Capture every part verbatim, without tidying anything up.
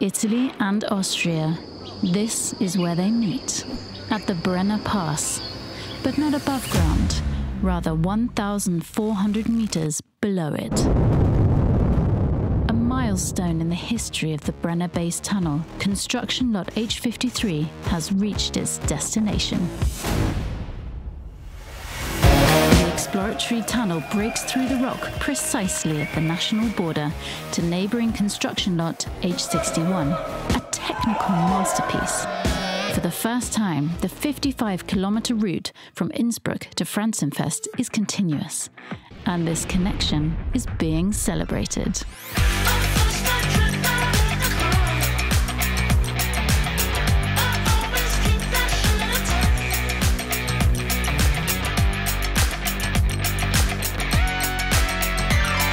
Italy and Austria. This is where they meet, at the Brenner Pass, but not above ground, rather one thousand four hundred meters below it. A milestone in the history of the Brenner Base Tunnel, construction lot H fifty-three has reached its destination. The exploratory tunnel breaks through the rock precisely at the national border to neighbouring construction lot H sixty-one, a technical masterpiece. For the first time, the fifty-five kilometre route from Innsbruck to Franzenfest is continuous, and this connection is being celebrated.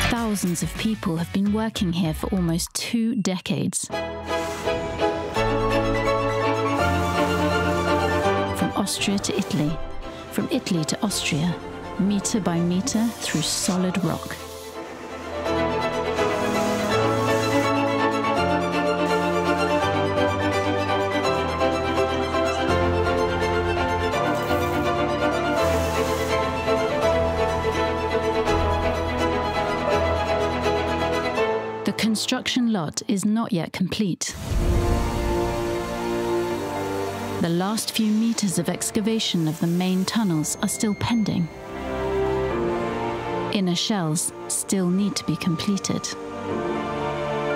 Thousands of people have been working here for almost two decades. From Austria to Italy, from Italy to Austria, meter by meter through solid rock. The construction lot is not yet complete. The last few meters of excavation of the main tunnels are still pending. Inner shells still need to be completed.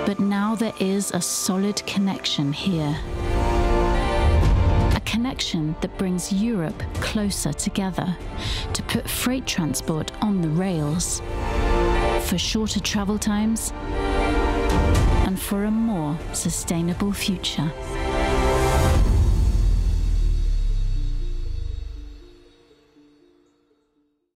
But now there is a solid connection here. A connection that brings Europe closer together, to put freight transport on the rails, for shorter travel times, for a more sustainable future.